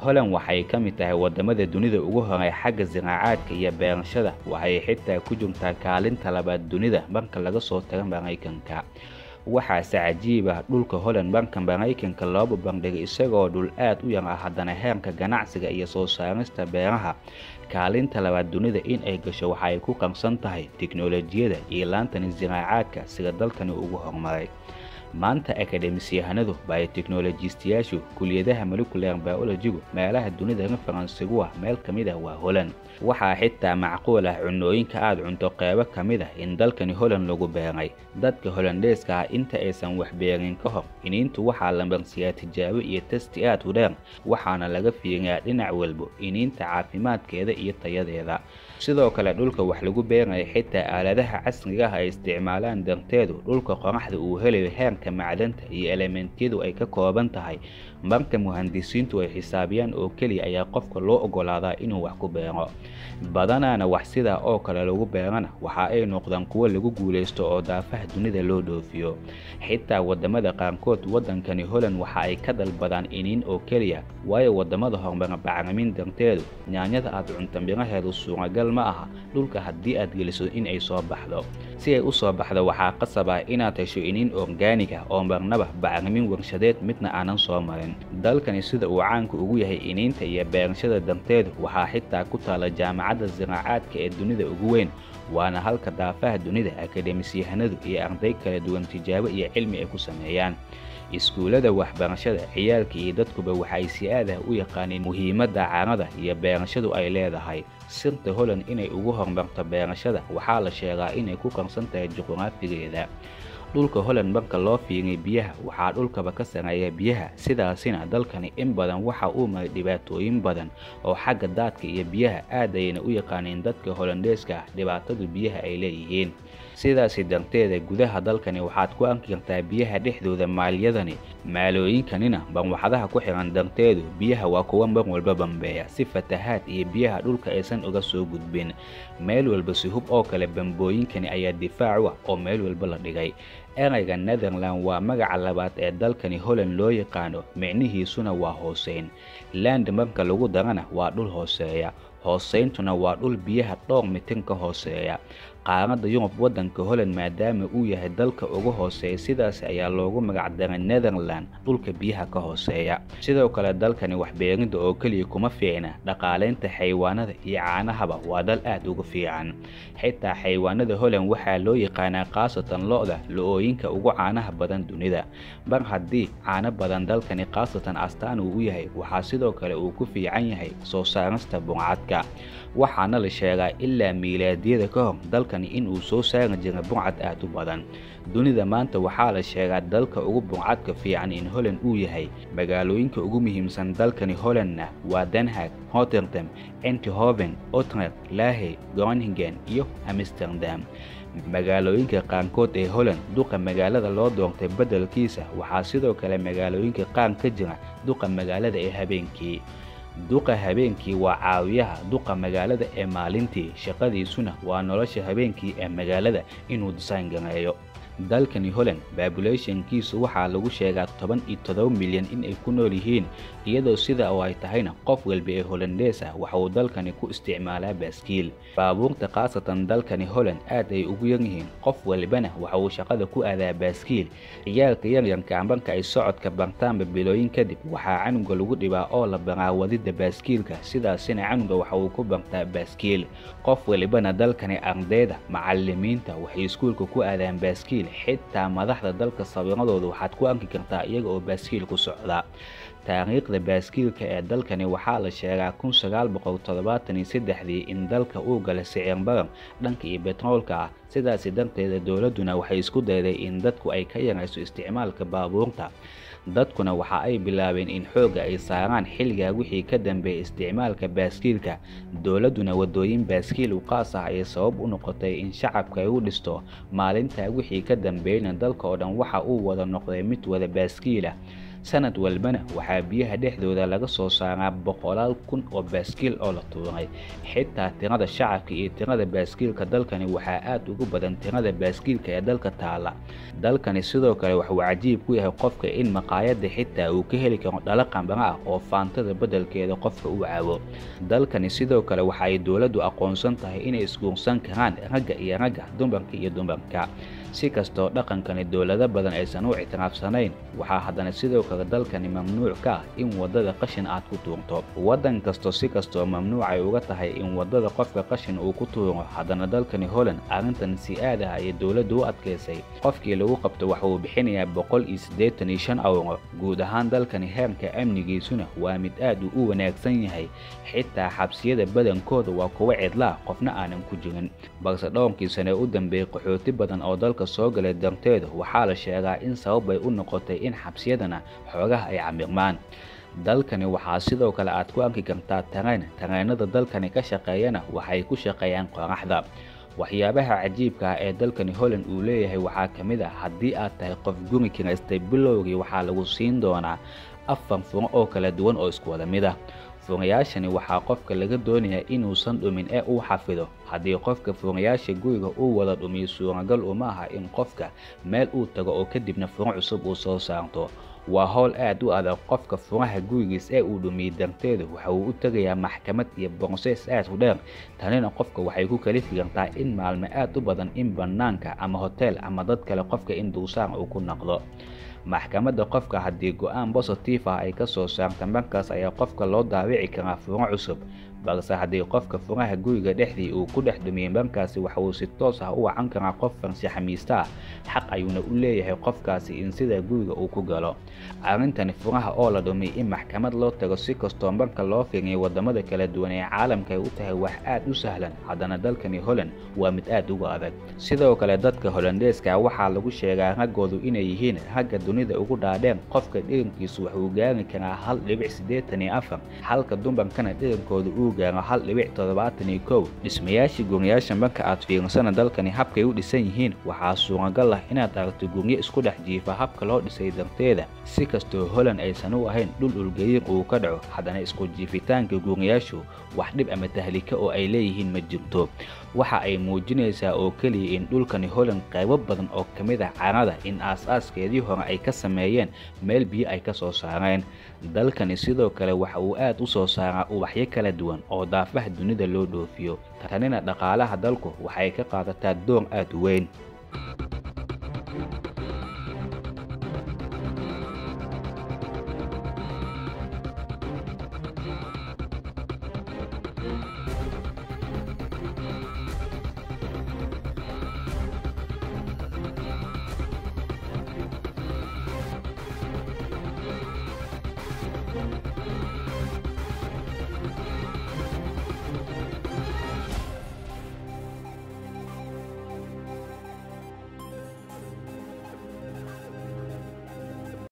Holland waxay ka mid tahay wadamada dunida ugu horeeya xagga ziraacaadka iyo beerashada waxay xitaa ku jirtaa kaalinta labaad dunida marka laga soo tago Mareykanka waxa saajiib ah dhulka Holland bankan Mareykanka looba bandhigay isagoo dhul aad u yar ah hadana heerka ganacsiga iyo soo saarista beeraha kaalinta labaad dunida in ay gasho waxay ku qansan tahay tiknoolajiyada iyo laantan ziraacaadka sida dalkani ugu horumaray maanta akademisyahanadu bioteknolojistiyaashu kulliyadaha molecular biology meelaha dunida ee Faransiga waa meel kamid ah waa Holland waxa xitaa macquul ah cunooyinka aad cunto qayb kamid ah in dalkani Holland lagu beeray dadka Hollandeeska ah inta aysan wax beerin ka hor inantu waxa la marsiyaa tijaabo iyo testiyaad wadan waxaana laga fiigaa dhinac walba inanta caafimaadkeeda iyo tayadeeda sidoo kale dhulka wax lagu beeray xitaa aaladaha casriga ah ay isticmaalaan danteedu dhulka qoraxda uu helayo macdanta iyo elementiyadu ay ka kooban tahay marka muhandisiintu ay xisaabiyaan oo kaliya ayaa qofka loo ogolaadaa inuu wax ku beero badanaana wax sida oo kale lagu beerana waxa ay noqdaan kuwa lagu guuleysto oo daafaha dunida loo dhoofiyo xitaa wadamada qaankood wadankani Holland waxa ay ka dalbadaan inin oo kaliya waayo wadamada horumarin bacrimin danteedu nyaanyada aad cunto miraheedu suuqagal ma aha dhulka haddii aad geliso in ay soo baxdo si ay u soo baxdo waxa qasaba inaad hesho inin organic oo marnaba bacrimin warshadeed midna aanan soo marin dalkani sida uu caanku ugu yahay ininta iyo beerashada danteedu waxa xitaa ku taala jaamacadda ziraacaadka ee dunida ugu weyn waana halka daafaha dunida akademisyahanadu iyo arday kala duwan tijaabo iyo cilmi ay ku sameeyaan iskuulada waxbarashada ciyaalka iyo dadkuba waxay si aad ah u yaqaaneen muhiimadda caanada iyo beerashadu ay leedahay sirta Holland inay ugu horumarto beerashada waxa la sheegaa inay ku qansan tahay juqraafigeeda dhulka Holland marka loo fiiray biyaha waxa dhulkaba ka sameeyay biyaha sidaasina dalkani in badan waxa uu maray dhibaatooyin badan oo xagga daadka iyo biyaha aad ayna u yaqaaneen dadka Hollandeeska ah dhibaatadu biyaha ay leeyihiin sidaasi danteeda gudaha dalkani waxaad ku ankiirtaa biyaha dhexdooda maaliyadani maalooyinkanina ban waxadaha ku xiran danteedu biyaha waa kuwa ban walba bambeeya si fatahaad iyo biyaha dhulka aysan uga soo gudbin meel walba si hub oo kale bambooyinkani ayaa difaac ah oo meel walba la dhigay erayga Netherland waa magaca labaad ee dalkani Holland loo yaqaano micnihiisuna waa hooseyn landmark lagu darana waa dhul hooseeya hooseyntuna waa dhul biyaha dhowr mitir ka hooseeya qaarada Yurub wadanka Holland maadaama uu yahay dalka ugu hooseeya sidaas ayaa loogu magac daray Netherland dhulka biyaha ka hooseeya sidoo kale dalkani wax beerinta oo kaliya kuma fiicna dhaqaaleynta xayawaanada iyo caanahaba waa dal aad ugu fiican xitaa xayawaanada Holland waxaa loo yaqaanaa qaasatan lo'da looyinka ugu caanaha badan dunida bar haddii caano badan dalkani qaasatan astaan uu yahay waxa sidoo kale uu ku fiican yahay soo saarista buucadka waxaana la sheegaa ilaa miilaadiyada ka hor in uu soo saaro jira buucad aad u badan dunida maanta waxa la sheegaa dalka ugu buucadka fiican in Holland uu yahay magaalooyinka ugu muhiimsan dalkani Hollandna waa Den Haag Rotterdam Eindhoven Utrecht Lahey Groningen iyo Amsterdam magaalooyinka qaankood ee Holland duqa magaalada loo doontay beddelkiisa waxa sidoo kale magaalooyinka qaan ka jira duqa magaalada ee habeenkii duqa habeenkii waa caawiyaha duqa magaalada ee maalintii shaqadiisuna waa nolosha habeenkii ee magaalada inuu design gareeyo dalkani Holland populationkiisu waxa lagu sheegaa 17 milyan in ay ku nool yihiin iyadoo sida ay tahayna qof walba ee Hollandees ah waxa uu dalkani ku isticmaalaa baaskiil baabuurta qaasatan dalkani Holland aad ay ugu yar yihiin qof walbana waxa uu shaqada ku aadaa baaskiil iyaalka yar kaambanka ay socodka bartaan bilooyin kadib waxa canuga lagu dhibaa oo la baraa wadida baaskiilka sidaasina canuga waxa uu ku bartaa baaskiil qof walbana dalkani ardayda macallimiinta waxay iskuulka ku aadaan baaskiil xitaa madaxda dalka sawiradooda waxaad ku anki kartaa iyaga oo baaskiil ku socda taariikhda baaskiilka ee dalkani waxa la sheegaa 1973 in dalka uu galay sicir barar dhanka iyo petroolka sidaas darteed dawladuna waxay isku dayday in dadku ay ka yarayso isticmaalka baabuurta dadkuna waxa ay bilaabeen in xooga ay saaraan xilliga wixii ka dambeeyay isticmaalka baaskiilka dawladuna wadooyin baaskiil u qaas ah ay sabab u noqotay in shacabka ay u dhisto maalinta wixii ka dambeeyay dalka oo dhan waxa uu wada noqday mid wada baaskiila سنة والبنه وحابيها دحدو ذا لغسو ساعب بقولال كن وباسكيل أولا طوري حتى تنادى الشعب كي تنادى باسكيل كدلكني وحاقات وقبدا تنادى باسكيل كي دلك تعالى دلكني صدوك وحو عجيب كويها قفك إن مقايد حتى وكهلك دلقا بمع قفان تذا بدل كي دا قفك وعاو دلكني صدوك وحاي دولدو أقونسان تهي إن إسكونسان كهان رجع إيا رجع دنبنك إيا دنبنك si kasto dhaqankani dawlada badan aysan u ictiraafsanayn waxa haddana sidoo kale dalkani mamnuuc ka in wadada qashin aad ku tuunto wadan kasto si kasto mamnuuc ay uga tahay in wadada qofka qashin uu ku tuungo haddana dalkani Holland arintan si aad ah ay dawladu u adkaysay qofkii lagu qabto waxa uu bixinaya 185 euro guud ahaan dalkani heerka amnigiisuna waa mid aad u wanaagsan yahay xitaa xabsiyada badankooda waa kuwa cidla qofna aanan ku jirin balse dhowrkiisana u dambeeyay qaxooti badan oo dalka soo galay danteeda waxa la sheegaa in sabab ay u noqotay in xabsiyadana xoogaha ay camiqmaan dalkani waxa sidoo kale aad ku arki kartaa tareenada dalkani ka shaqeeyana waxay ku shaqeeyaan qoraxda waxyaabaha cajiibka ah ee dalkani Holland uu leeyahay waxa kamid ah haddii aad tahay qof guri kiraystay bilowgii waxa lagu siin doonaa 4 oo kala duwan oo isku wada mid ah fuuqyaashani waxa qofka laga doonayaa inuu san dhumin ee uu xafido haddii qofka fuuqyaasha guriga uu wada dhumiyo suuragal uma aha in qofka meel uu tago oo kadibna fuuq cusub uu soo saarto waa hawl aad u adag qofka fuuqaha gurigiisa ee uu dhumiyo darteed waxa uu u tagayaa maxkamad iyo boqoseys aad u dheer tanina qofka waxay ku kala fiigantaa in maalmo aad u badan in banaanka ama hotel ama dad kale qofka in duusaan uu ku naqdo maxkamadda qofka haddii go'aan positive ah ay ka soo saartaan bankaas ayaa qofka loo daawici karaa fuuq cusub balse haddii qofka fuuqaha guriga dhexdii uu ku dhex dhumiyay bankaasi waxa uu si toos ah u wacan karaa qof farshaxamiista xaq ayuuna u leeyahay qofkaasi in sida guriga uu ku galo arintani fuuqaha oo la dhumay in maxkamad loo tago si kastoo banka loo fiiriyay wadamada kala duwan ee caalamka ay u tahay wax aad u sahlan haddana dalkani Holland waa mid aad uga adag sidoo kale dadka Hollandeeska waxaa lagu sheegaa ragoodu inay yihiin ragga dunida ugu dhaadheen qofka dhigankiisu wuxuu gaari karaa 1.84 halka dumbankana dhigankoodu uu gaaro 1.72 dhismayaasha guryaasha banka aad fiirinsan dalkani habkay u dhisan yihiin waxaa suuragal ah inaad aragto guryo isku dhex jiifa habka loo dhisay darteeda si kastoo Holland aysan u ahayn dhul ulgeeyay uu ka dhaco haddana isku jiifitaanka guryaashu wax dhib ama tahlika oo ay leeyihiin ma jirto waxa ay muujinaysaa oo kaliya in dhulkani Holland qaybo badan oo kamid ah caanada in aas-aaskeedii hore ay ka sameeyeen meel biyo ay ka soo saareen dalkani sidoo kale waxa uu aad u soo saaraa ubaxyo kala duwan oo daafaha dunida loo dhoofiyo tanina dhaqaalaha dalku waxay ka qaadataa door aad u weyn.